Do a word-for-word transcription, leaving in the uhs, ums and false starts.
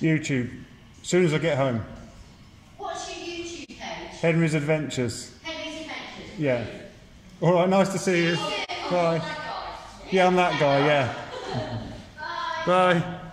YouTube. As soon as I get home. What's your YouTube page? Henry's Adventures. Henry's Adventures. Yeah. All right. Nice to see you. Oh, yeah. Bye. Oh, I'm that guy. Yeah, I'm that guy. Yeah. Bye. Bye.